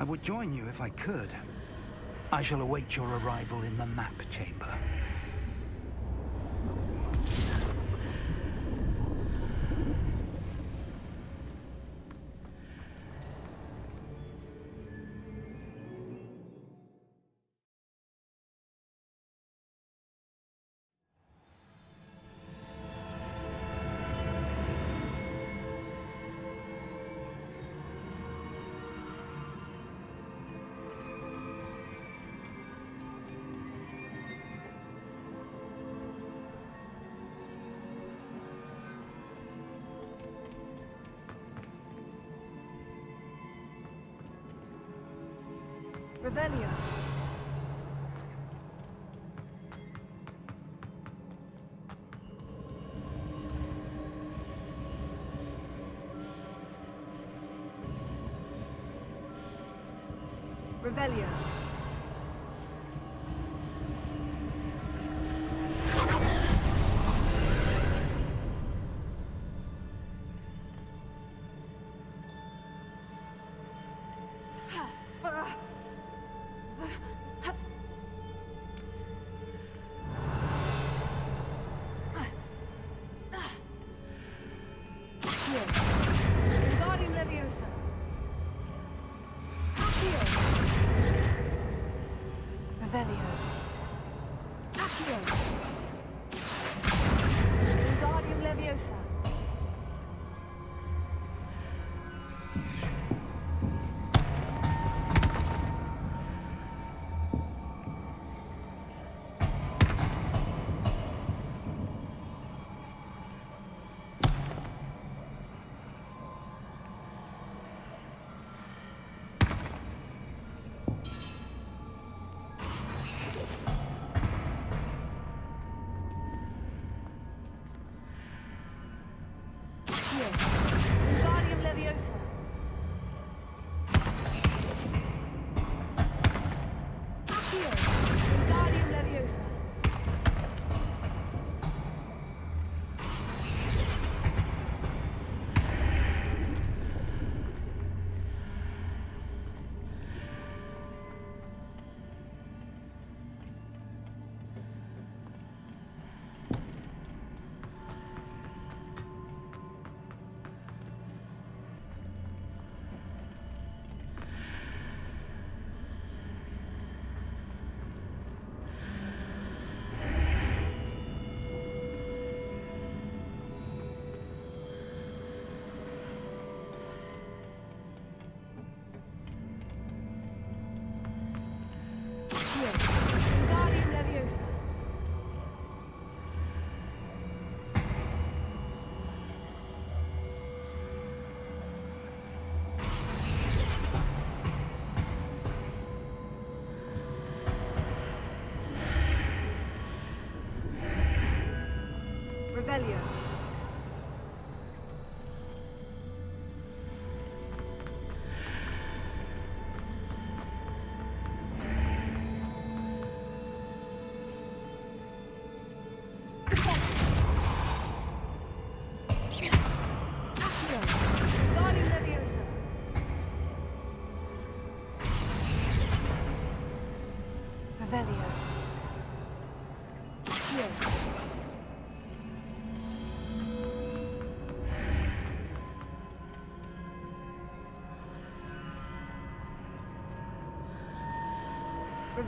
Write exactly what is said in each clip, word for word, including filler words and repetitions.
I would join you if I could. I shall await your arrival in the map chamber. Revelio. Revelio. Yeah.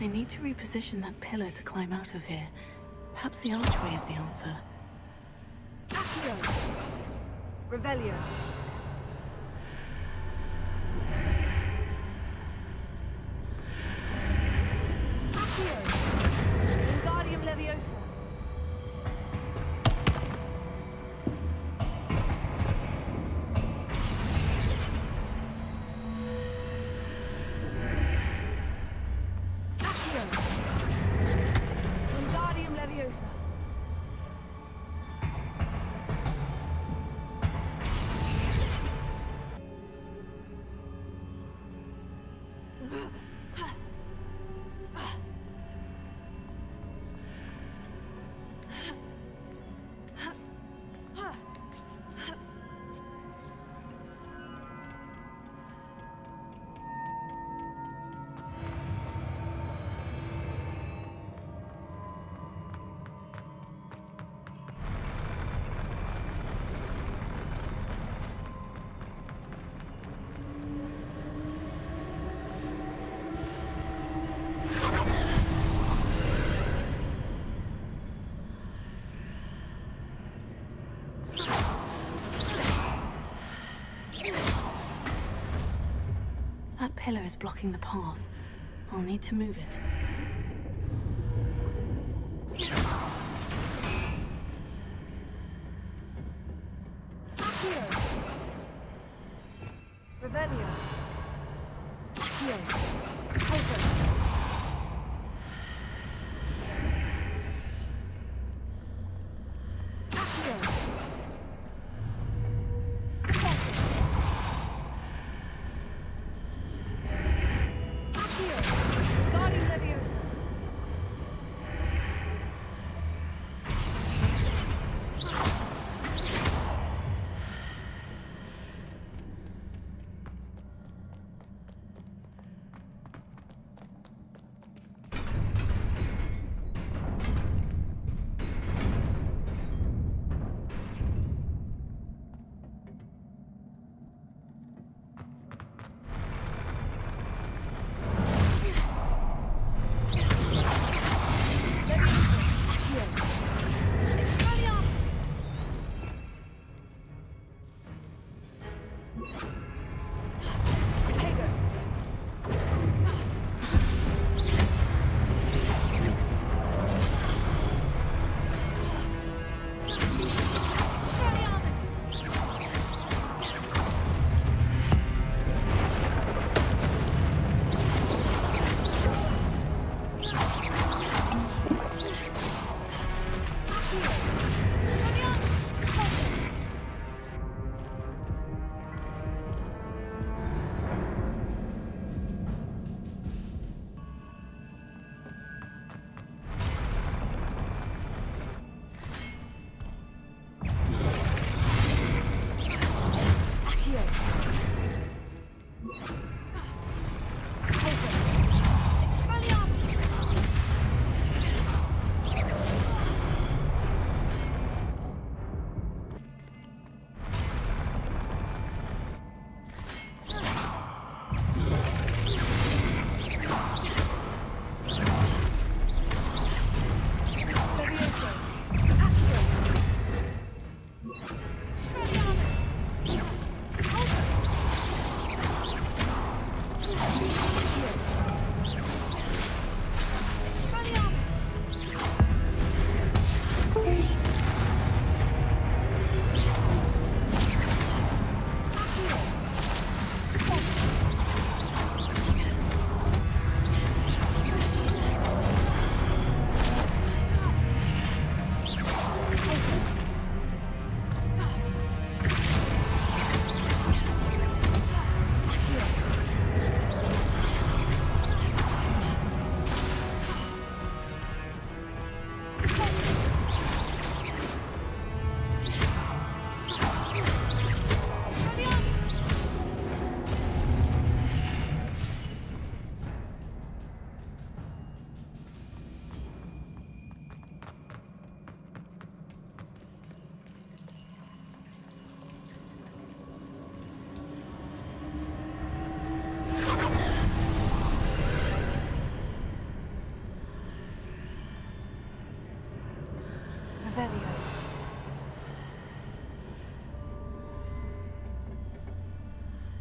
I need to reposition that pillar to climb out of here. Perhaps the archway is the answer. Accio. Revelio. pillar is blocking the path. I'll need to move it.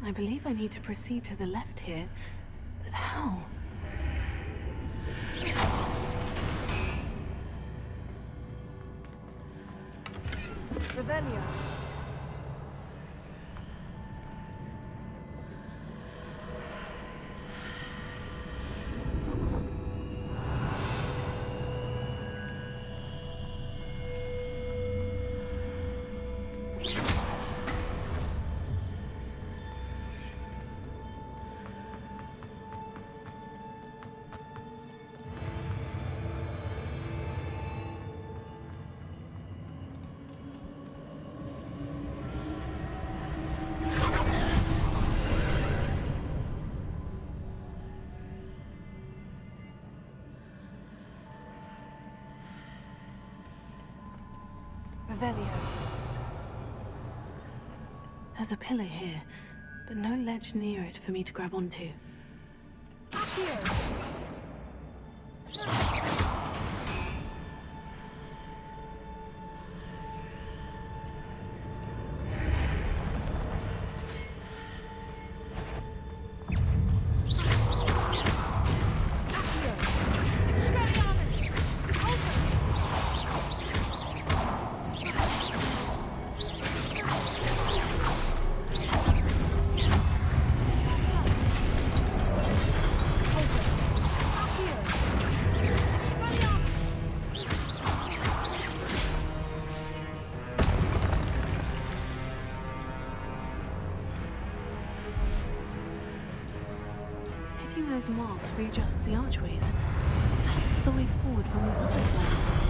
I believe I need to proceed to the left here, but how? Revelio. There's a pillar here, but no ledge near it for me to grab onto. Accio! Hitting those marks readjusts the archways. Perhaps there's a way forward from the other side of this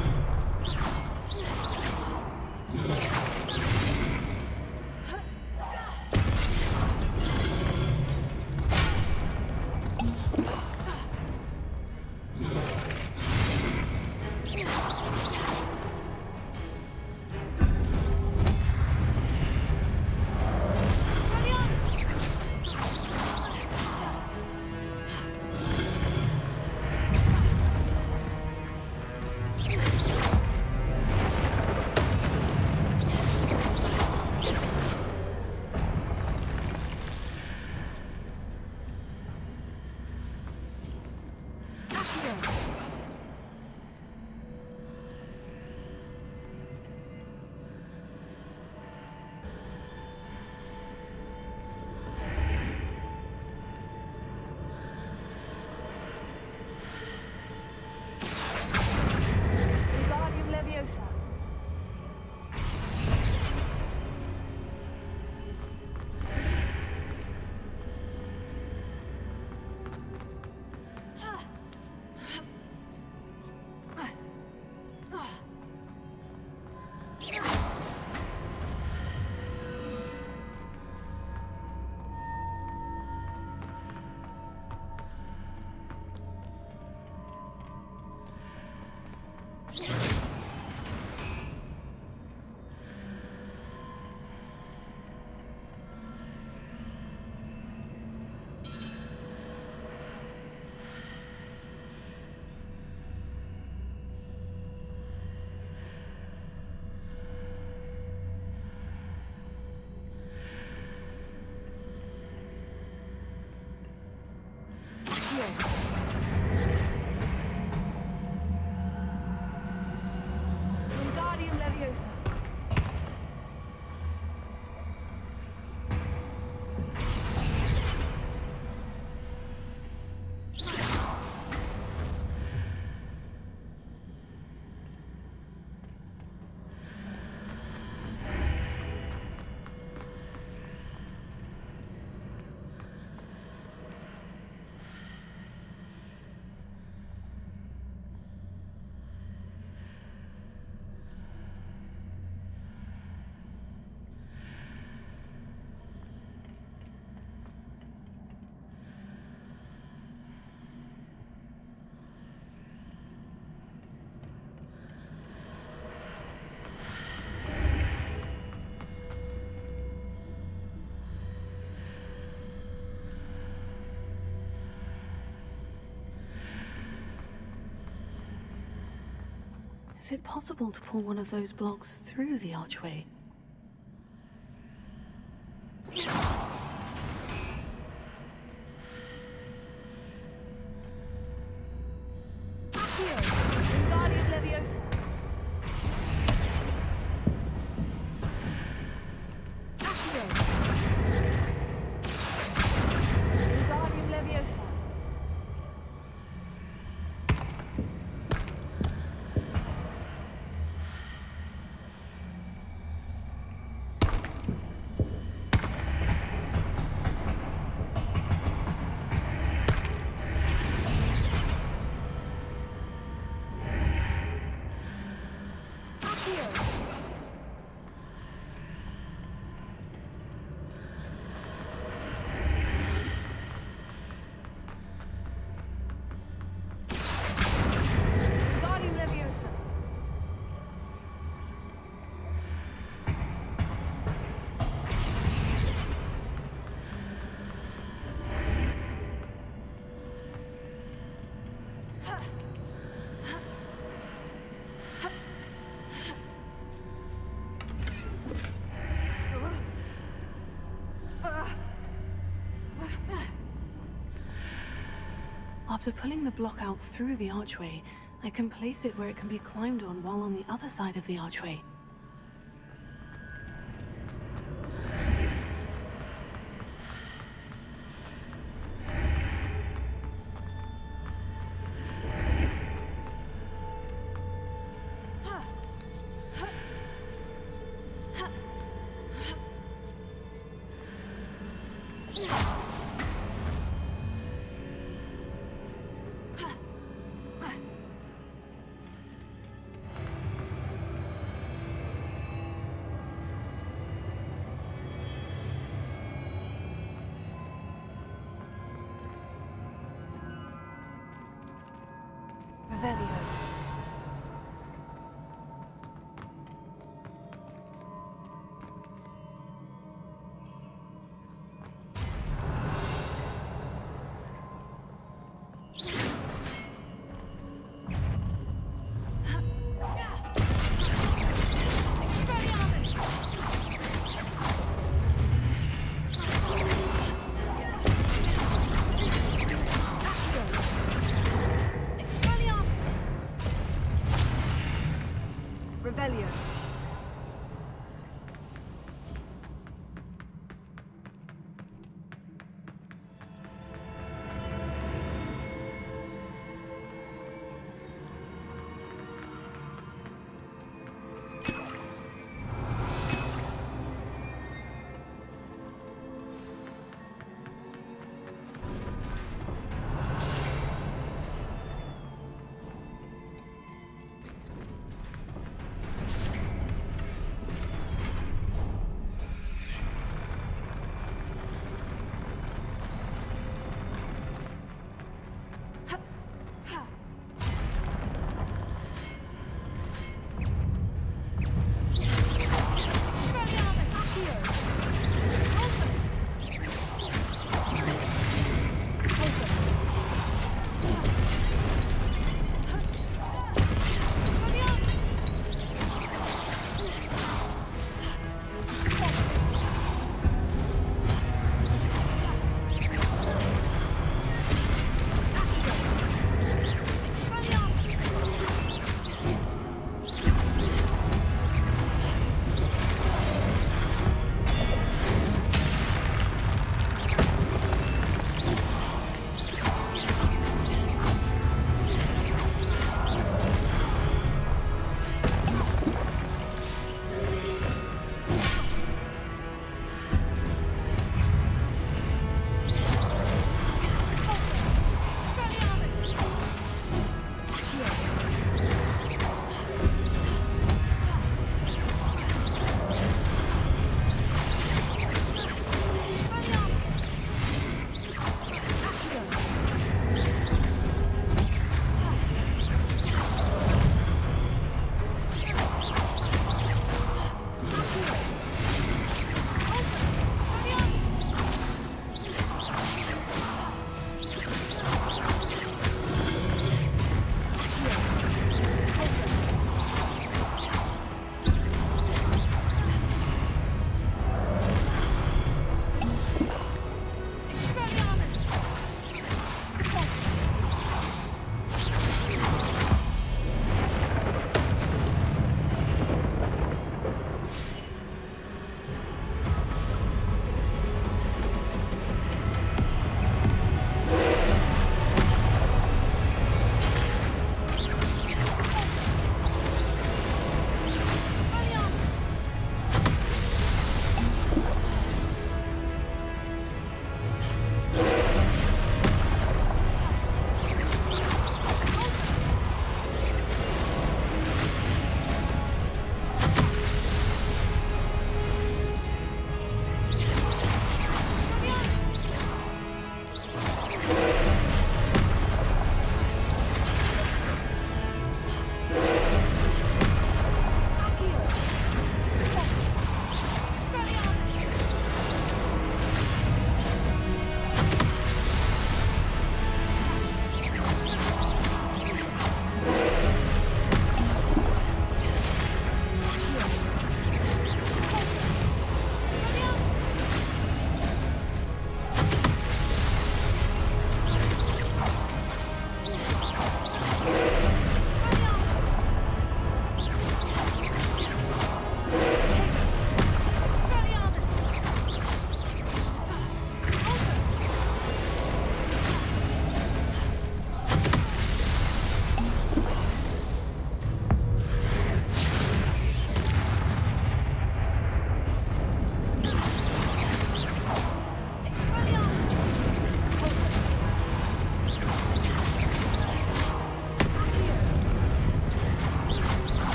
Is it possible to pull one of those blocks through the archway? After pulling the block out through the archway, I can place it where it can be climbed on while on the other side of the archway. Revelio.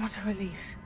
What a relief.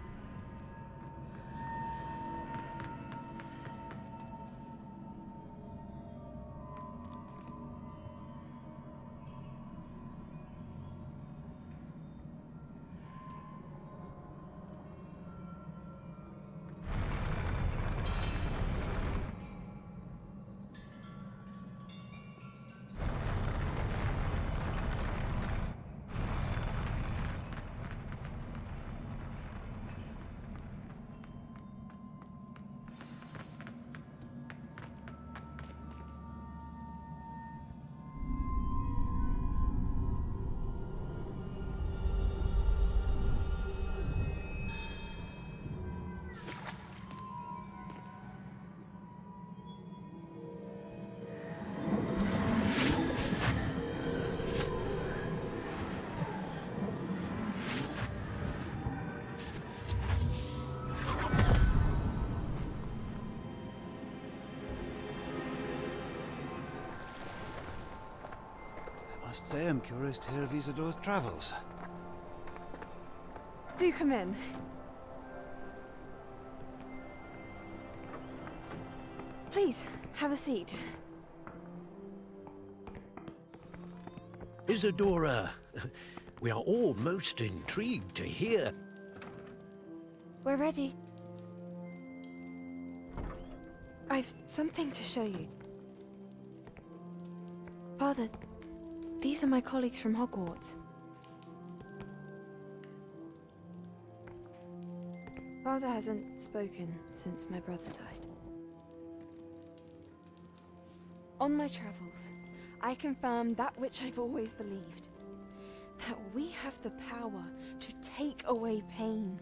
I must say, I'm curious to hear of Isadora's travels. Do come in. Please, have a seat. Isadora, we are all most intrigued to hear. We're ready. I've something to show you. Father, these are my colleagues from Hogwarts. Father hasn't spoken since my brother died. On my travels, I confirmed that which I've always believed. That we have the power to take away pain.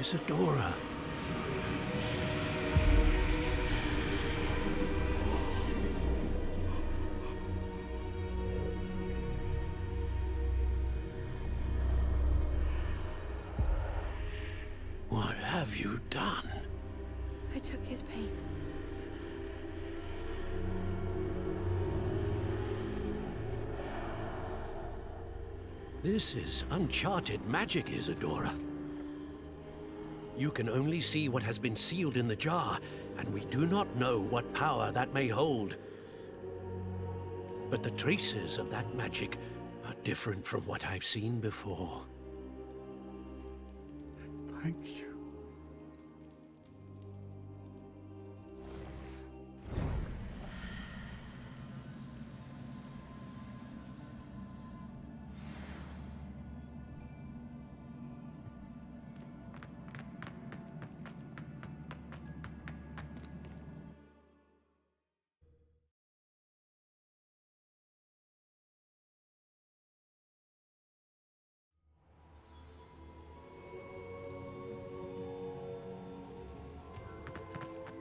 Isadora. What have you done? I took his pain. This is uncharted magic, Isadora. You can only see what has been sealed in the jar, and we do not know what power that may hold. But the traces of that magic are different from what I've seen before. Thank you.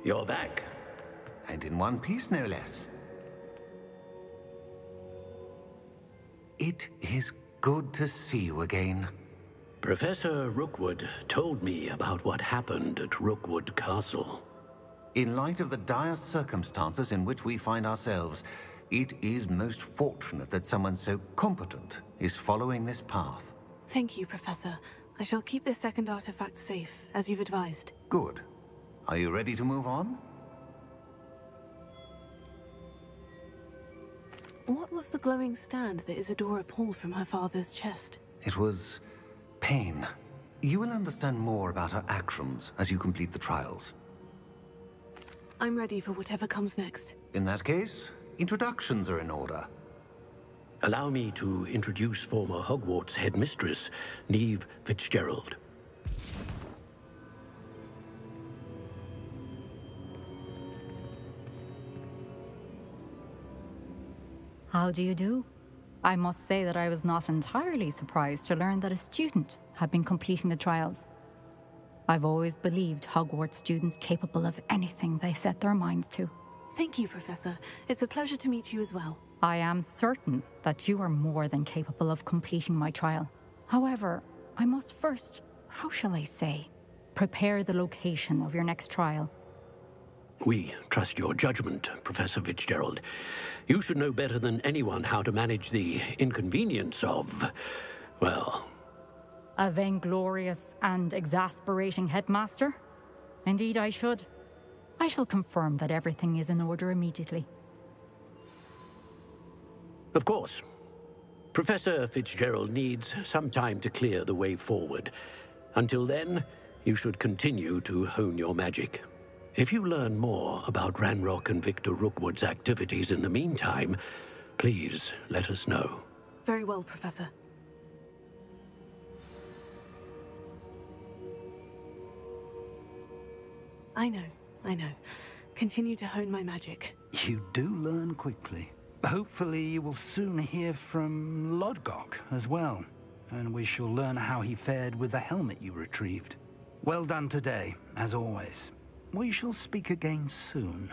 You're back. And in one piece, no less. It is good to see you again. Professor Rookwood told me about what happened at Rookwood Castle. In light of the dire circumstances in which we find ourselves, it is most fortunate that someone so competent is following this path. Thank you, Professor. I shall keep this second artifact safe, as you've advised. Good. Are you ready to move on? What was the glowing stand that Isadora pulled from her father's chest? It was pain. You will understand more about her actions as you complete the trials. I'm ready for whatever comes next. In that case, introductions are in order. Allow me to introduce former Hogwarts headmistress, Neve Fitzgerald. How do you do? I must say that I was not entirely surprised to learn that a student had been completing the trials. I've always believed Hogwarts students capable of anything they set their minds to. Thank you, Professor. It's a pleasure to meet you as well. I am certain that you are more than capable of completing my trial. However, I must first, how shall I say, prepare the location of your next trial. We trust your judgment, Professor Fitzgerald. You should know better than anyone how to manage the inconvenience of, well... a vainglorious and exasperating headmaster? Indeed, I should. I shall confirm that everything is in order immediately. Of course. Professor Fitzgerald needs some time to clear the way forward. Until then, you should continue to hone your magic. If you learn more about Ranrok and Victor Rookwood's activities in the meantime, please let us know. Very well, Professor. I know, I know. Continue to hone my magic. You do learn quickly. Hopefully you will soon hear from Lodgok as well, and we shall learn how he fared with the helmet you retrieved. Well done today, as always. We shall speak again soon.